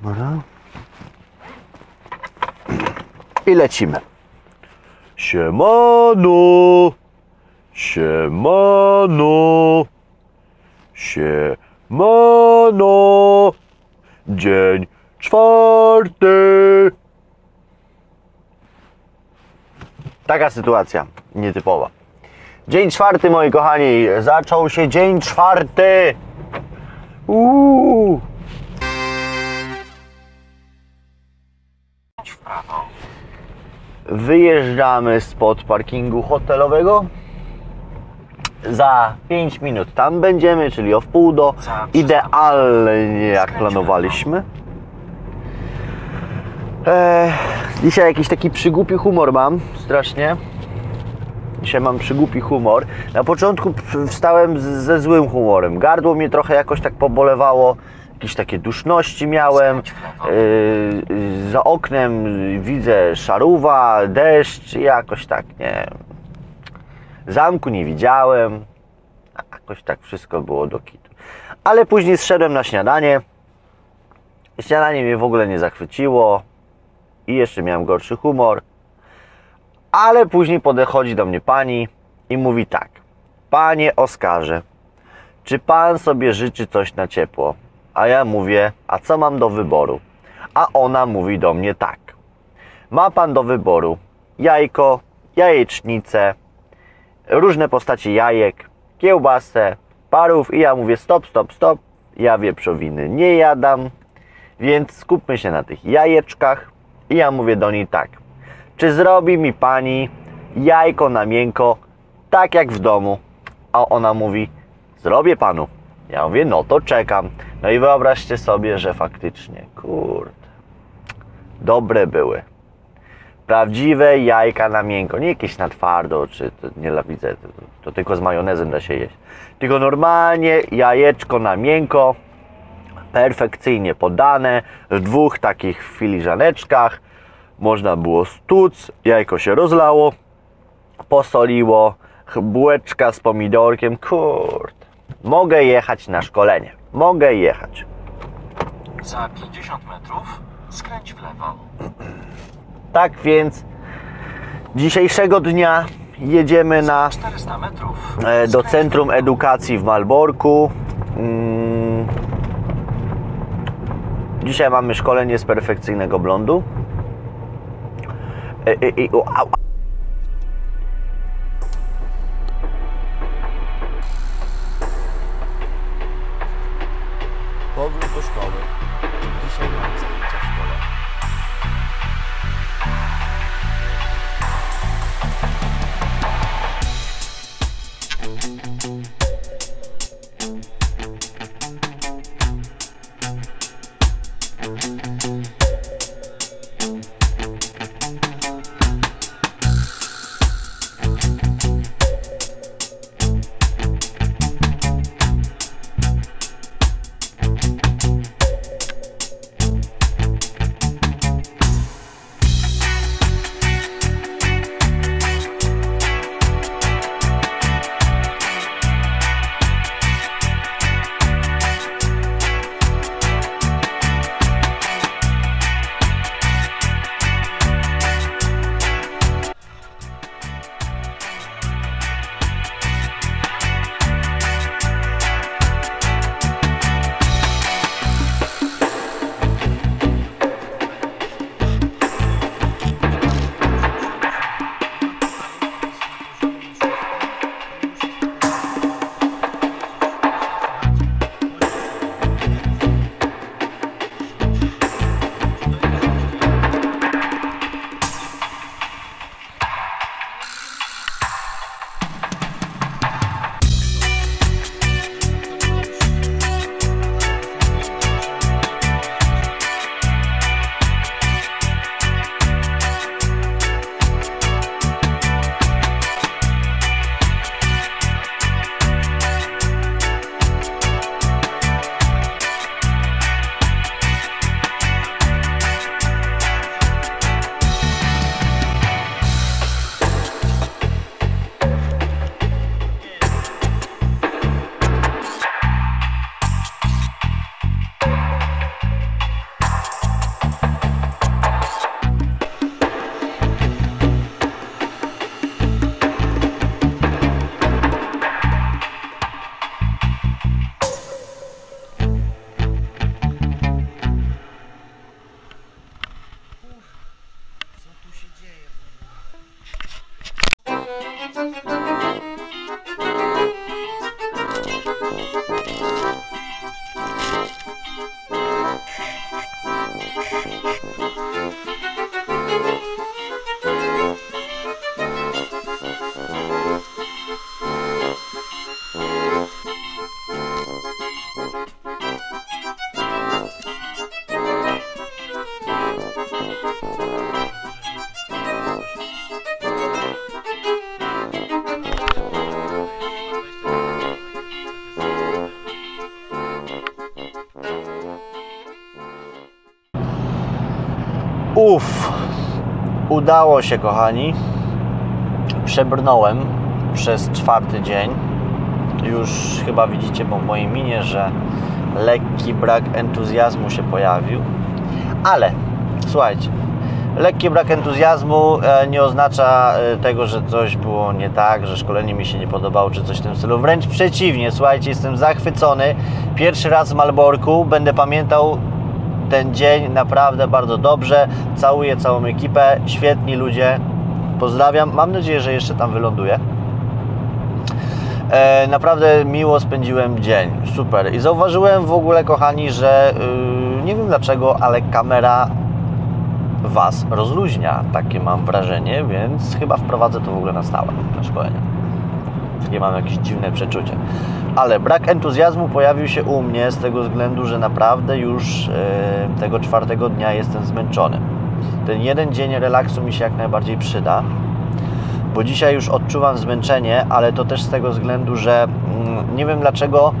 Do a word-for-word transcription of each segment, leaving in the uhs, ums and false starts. Dobra. I lecimy. Siemano, siemano, siemano, dzień czwarty. Taka sytuacja nietypowa. Dzień czwarty, moi kochani, zaczął się dzień czwarty. Uuu. Wyjeżdżamy spod parkingu hotelowego. Za pięć minut tam będziemy, czyli o wpół do. Idealnie jak planowaliśmy. Eee, dzisiaj jakiś taki przygłupi humor mam, strasznie. Dzisiaj mam przygłupi humor. Na początku wstałem z, ze złym humorem. Gardło mnie trochę jakoś tak pobolewało. Jakieś takie duszności miałem. Yy, za oknem widzę szarówa, deszcz i jakoś tak, nie. Zamku nie widziałem. Jakoś tak wszystko było do kitu. Ale później zszedłem na śniadanie. Śniadanie mnie w ogóle nie zachwyciło. I jeszcze miałem gorszy humor. Ale później podchodzi do mnie pani i mówi tak: panie Oskarze, czy pan sobie życzy coś na ciepło? A ja mówię, a co mam do wyboru? A ona mówi do mnie tak: ma pan do wyboru jajko, jajecznicę, różne postacie jajek, kiełbasę, parów. I ja mówię stop, stop, stop, ja wieprzowiny nie jadam, więc skupmy się na tych jajeczkach. I ja mówię do niej tak: czy zrobi mi pani jajko na miękko, tak jak w domu? A ona mówi, zrobię panu. Ja mówię, no to czekam. No i wyobraźcie sobie, że faktycznie, kurde, dobre były. Prawdziwe jajka na miękko, nie jakieś na twardo, czy to nie widzę, to, to tylko z majonezem da się jeść. Tylko normalnie jajeczko na miękko, perfekcyjnie podane, w dwóch takich filiżaneczkach. Można było stłuc, jajko się rozlało, posoliło, bułeczka z pomidorkiem, kurde. Mogę jechać na szkolenie, mogę jechać. Za pięćdziesiąt metrów skręć w lewo. Tak więc dzisiejszego dnia jedziemy na, czterysta metrów. do Centrum Edukacji w Malborku. Dzisiaj mamy szkolenie z perfekcyjnego blondu. I, i, u, au. Powrót do szkoły. Dzisiaj mamy zajęcia w szkole. Uff, udało się, kochani. Przebrnąłem przez czwarty dzień. Już chyba widzicie po mojej minie, że lekki brak entuzjazmu się pojawił. Ale słuchajcie, lekki brak entuzjazmu nie oznacza tego, że coś było nie tak, że szkolenie mi się nie podobało, czy coś w tym stylu. Wręcz przeciwnie, słuchajcie, jestem zachwycony. Pierwszy raz w Malborku, będę pamiętał ten dzień naprawdę bardzo dobrze. Całuję całą ekipę, świetni ludzie. Pozdrawiam, mam nadzieję, że jeszcze tam wyląduję. E, naprawdę miło spędziłem dzień, super. I zauważyłem w ogóle, kochani, że yy, nie wiem dlaczego, ale kamera Was rozluźnia, takie mam wrażenie, więc chyba wprowadzę to w ogóle na stałe na szkolenie. Nie mam jakieś dziwne przeczucie. Ale brak entuzjazmu pojawił się u mnie z tego względu, że naprawdę już yy, tego czwartego dnia jestem zmęczony. Ten jeden dzień relaksu mi się jak najbardziej przyda, bo dzisiaj już odczuwam zmęczenie, ale to też z tego względu, że mm, nie wiem dlaczego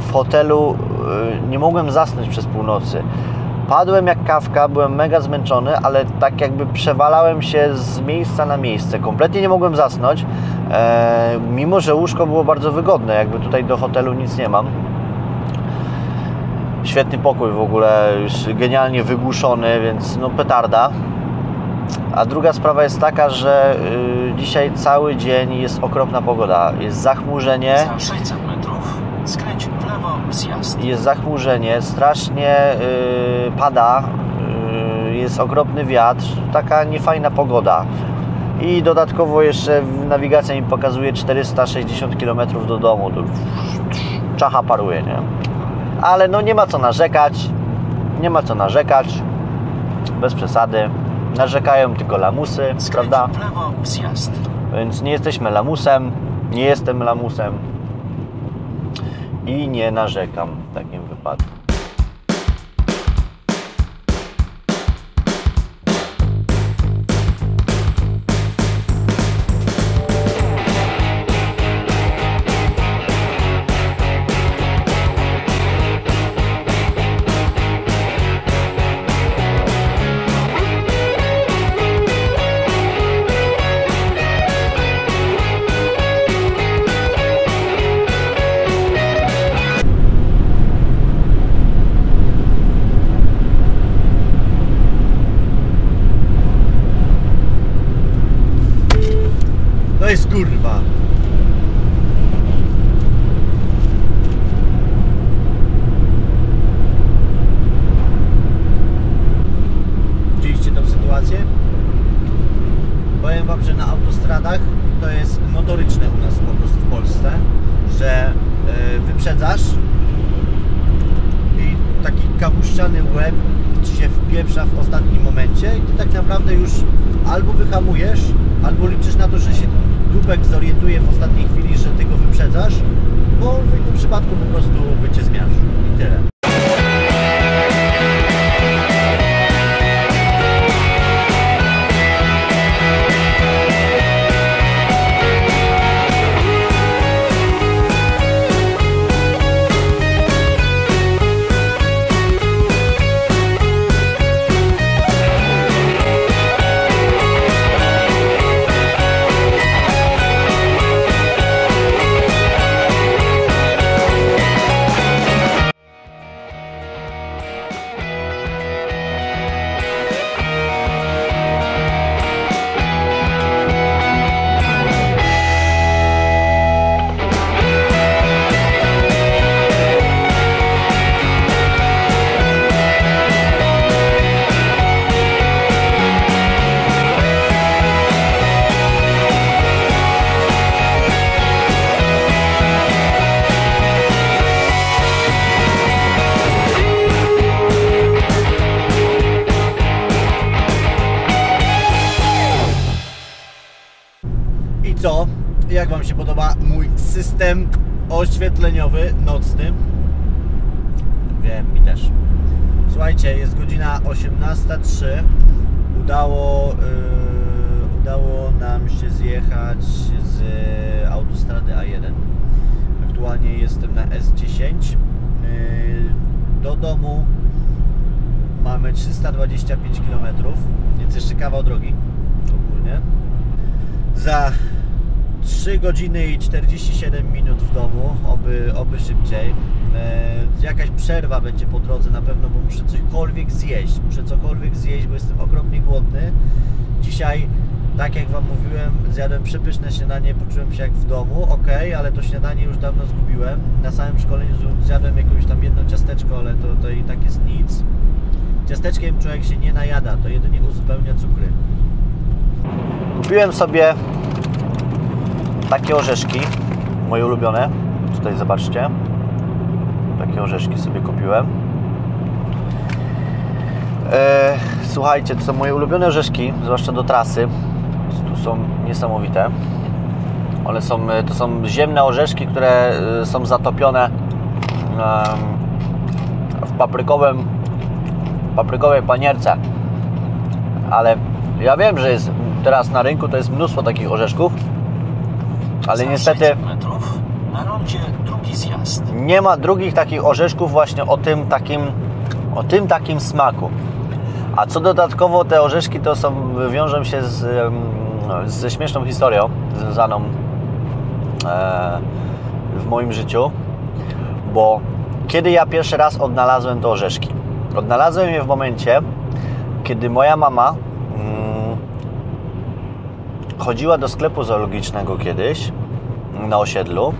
w hotelu yy, nie mogłem zasnąć przez północy. Padłem jak kawka, byłem mega zmęczony, ale tak jakby przewalałem się z miejsca na miejsce. Kompletnie nie mogłem zasnąć, e, mimo że łóżko było bardzo wygodne, jakby tutaj do hotelu nic nie mam. Świetny pokój w ogóle, już genialnie wygłuszony, więc no petarda. A druga sprawa jest taka, że y, dzisiaj cały dzień jest okropna pogoda, jest zachmurzenie. Za sześćset metrów skręć w lewo, zjazd. Jest zachmurzenie, strasznie y, pada, y, jest okropny wiatr, taka niefajna pogoda. I dodatkowo jeszcze nawigacja mi pokazuje czterysta sześćdziesiąt kilometrów do domu, to czacha paruje, nie? Ale no nie ma co narzekać, nie ma co narzekać, bez przesady. Narzekają tylko lamusy, skręć, prawda? W lewo, zjazd. Więc nie jesteśmy lamusem, nie jestem lamusem i nie narzekam w takim wypadku. To jest kurwa. Widzieliście tą sytuację? Powiem Wam, że na autostradach to jest notoryczne u nas po prostu w Polsce, że yy, wyprzedzasz i taki kapuściany łeb Ci się wpieprza w ostatnim momencie i Ty tak naprawdę już albo wyhamujesz, albo liczysz na to, że się dupek zorientuje w ostatniej chwili, że Ty go wyprzedzasz, bo w innym przypadku po prostu by Cię zmiażdżył i tyle. Co? Jak Wam się podoba mój system oświetleniowy nocny? Wiem, mi też. Słuchajcie, jest godzina osiemnasta zero trzy. Udało, yy, udało nam się zjechać z autostrady A jeden. Aktualnie jestem na S dziesięć. Yy, do domu mamy mamy trzysta dwadzieścia pięć kilometrów, więc jeszcze kawał drogi ogólnie. Za trzy godziny i czterdzieści siedem minut w domu, oby, oby szybciej. E, jakaś przerwa będzie po drodze na pewno, bo muszę cokolwiek zjeść, muszę cokolwiek zjeść, bo jestem okropnie głodny. Dzisiaj, tak jak Wam mówiłem, zjadłem przepyszne śniadanie, poczułem się jak w domu, ok, ale to śniadanie już dawno zgubiłem. Na samym szkoleniu zjadłem jakąś tam jedno ciasteczko, ale to, to i tak jest nic. Ciasteczkiem człowiek się nie najada, to jedynie uzupełnia cukry. Kupiłem sobie takie orzeszki, moje ulubione, tutaj zobaczcie, takie orzeszki sobie kupiłem. E, słuchajcie, to są moje ulubione orzeszki, zwłaszcza do trasy, tu są niesamowite. One są, to są ziemne orzeszki, które są zatopione w paprykowym, paprykowej panierce, ale ja wiem, że jest teraz na rynku to jest mnóstwo takich orzeszków. Ale niestety nie ma drugich takich orzeszków właśnie o tym takim, o tym takim smaku. A co dodatkowo te orzeszki to są, wiążą się z, ze śmieszną historią związaną e, w moim życiu, bo kiedy ja pierwszy raz odnalazłem te orzeszki, odnalazłem je w momencie, kiedy moja mama chodziła do sklepu zoologicznego kiedyś na osiedlu.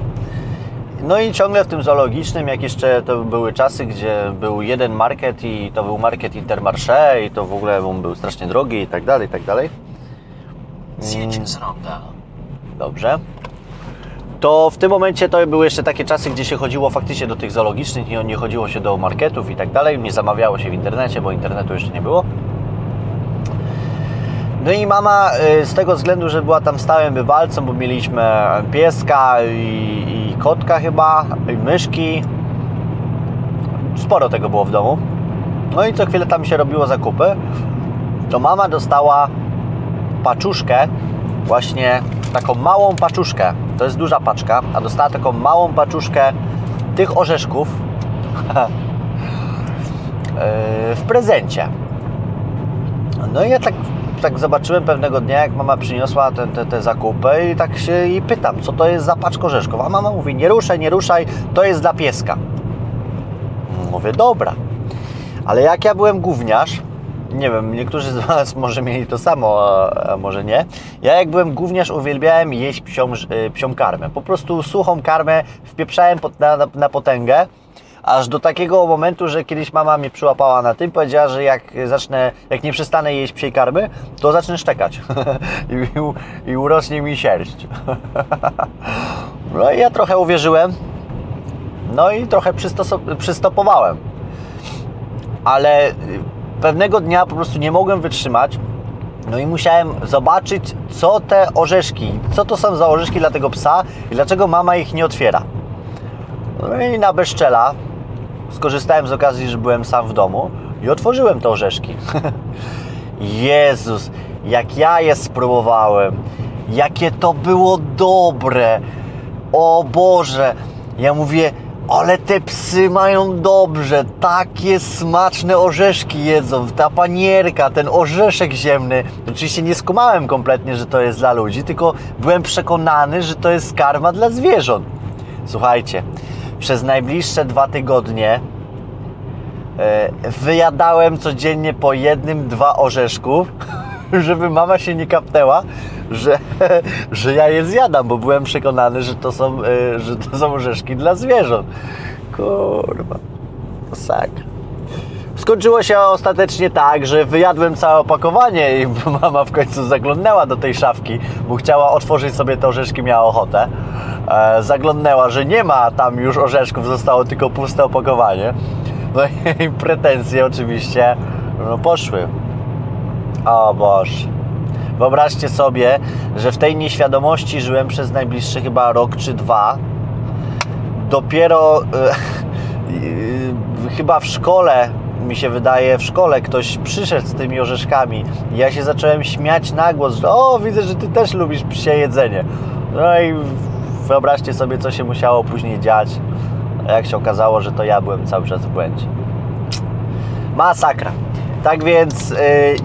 No i ciągle w tym zoologicznym, jak jeszcze to były czasy, gdzie był jeden market i to był market Intermarché i to w ogóle on był strasznie drogi i tak dalej, i tak dalej. Zjedź z ronda. Dobrze. To w tym momencie to były jeszcze takie czasy, gdzie się chodziło faktycznie do tych zoologicznych i nie chodziło się do marketów i tak dalej. Nie zamawiało się w internecie, bo internetu jeszcze nie było. No i mama z tego względu, że była tam stałym bywalcą, bo mieliśmy pieska i, i kotka chyba, i myszki. Sporo tego było w domu. No i co chwilę tam się robiło zakupy. To mama dostała paczuszkę, właśnie taką małą paczuszkę. To jest duża paczka, a dostała taką małą paczuszkę tych orzeszków w prezencie. No i ja tak... tak zobaczyłem pewnego dnia, jak mama przyniosła te, te, te zakupy i tak się jej pytam, co to jest za paczka orzeszków. A mama mówi, nie ruszaj, nie ruszaj, to jest dla pieska. Mówię, dobra. Ale jak ja byłem gówniarz, nie wiem, niektórzy z Was może mieli to samo, a może nie. Ja jak byłem gówniarz, uwielbiałem jeść psią, psią karmę. Po prostu suchą karmę wpieprzałem na, na, na potęgę. Aż do takiego momentu, że kiedyś mama mnie przyłapała na tym, powiedziała, że jak zacznę, jak nie przestanę jeść psiej karmy, to zacznę szczekać I, u, i urośnie mi sierść. No i ja trochę uwierzyłem, no i trochę przystopowałem, ale pewnego dnia po prostu nie mogłem wytrzymać, no i musiałem zobaczyć, co te orzeszki, co to są za orzeszki dla tego psa i dlaczego mama ich nie otwiera. No i na bezczela skorzystałem z okazji, że byłem sam w domu i otworzyłem te orzeszki. Jezus, jak ja je spróbowałem, jakie to było dobre. O Boże, ja mówię, ale te psy mają dobrze, takie smaczne orzeszki jedzą, ta panierka, ten orzeszek ziemny. Oczywiście nie skumałem kompletnie, że to jest dla ludzi, tylko byłem przekonany, że to jest karma dla zwierząt. Słuchajcie, przez najbliższe dwa tygodnie wyjadałem codziennie po jednym, dwa orzeszku, żeby mama się nie kapnęła, że, że ja je zjadam, bo byłem przekonany, że to są, że to są orzeszki dla zwierząt. Kurwa, masakra. Skończyło się ostatecznie tak, że wyjadłem całe opakowanie i mama w końcu zaglądnęła do tej szafki, bo chciała otworzyć sobie te orzeszki, miała ochotę. E, zaglądnęła, że nie ma tam już orzeszków, zostało tylko puste opakowanie. No i pretensje oczywiście no, poszły. O Boże. Wyobraźcie sobie, że w tej nieświadomości żyłem przez najbliższy chyba rok czy dwa. Dopiero e, chyba w szkole... mi się wydaje, w szkole ktoś przyszedł z tymi orzeszkami i ja się zacząłem śmiać na głos, że o, widzę, że Ty też lubisz psie jedzenie. No i wyobraźcie sobie, co się musiało później dziać, jak się okazało, że to ja byłem cały czas w błędzie. Masakra. Tak więc yy,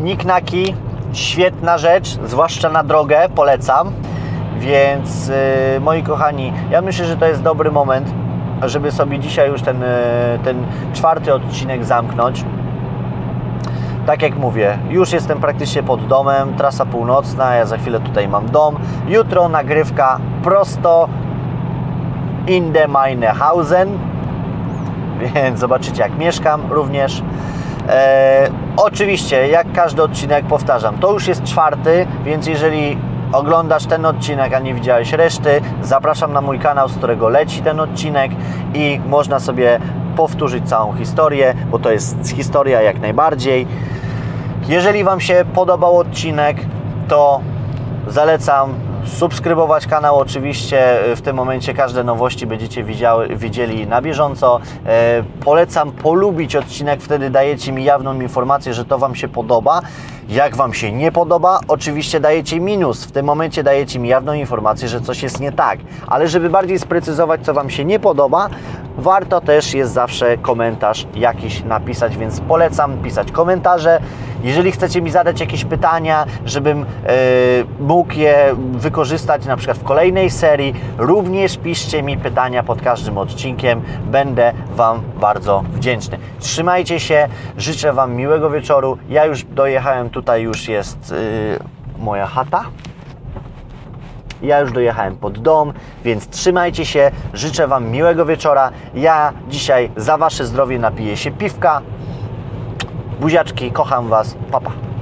NickNacki, świetna rzecz, zwłaszcza na drogę, polecam. Więc yy, moi kochani, ja myślę, że to jest dobry moment, żeby sobie dzisiaj już ten, yy, ten czwarty odcinek zamknąć. Tak jak mówię, już jestem praktycznie pod domem, trasa północna, ja za chwilę tutaj mam dom. Jutro nagrywka prosto in de Mainehausen, więc zobaczycie jak mieszkam również. E, oczywiście, jak każdy odcinek powtarzam, to już jest czwarty, więc jeżeli oglądasz ten odcinek, a nie widziałeś reszty, zapraszam na mój kanał, z którego leci ten odcinek i można sobie powtórzyć całą historię, bo to jest historia jak najbardziej. Jeżeli Wam się podobał odcinek, to zalecam subskrybować kanał. Oczywiście w tym momencie każde nowości będziecie widziały, widzieli na bieżąco. E, polecam polubić odcinek, wtedy dajecie mi jawną informację, że to Wam się podoba. Jak Wam się nie podoba, oczywiście dajecie minus. W tym momencie dajecie mi jawną informację, że coś jest nie tak. Ale żeby bardziej sprecyzować, co Wam się nie podoba, warto też jest zawsze komentarz jakiś napisać, więc polecam pisać komentarze. Jeżeli chcecie mi zadać jakieś pytania, żebym yy, mógł je wykorzystać na przykład w kolejnej serii, również piszcie mi pytania pod każdym odcinkiem. Będę Wam bardzo wdzięczny. Trzymajcie się, życzę Wam miłego wieczoru. Ja już dojechałem, tutaj już jest yy, moja chata. Ja już dojechałem pod dom, więc trzymajcie się, życzę Wam miłego wieczora. Ja dzisiaj za Wasze zdrowie napiję się piwka. Buziaczki, kocham Was, pa pa.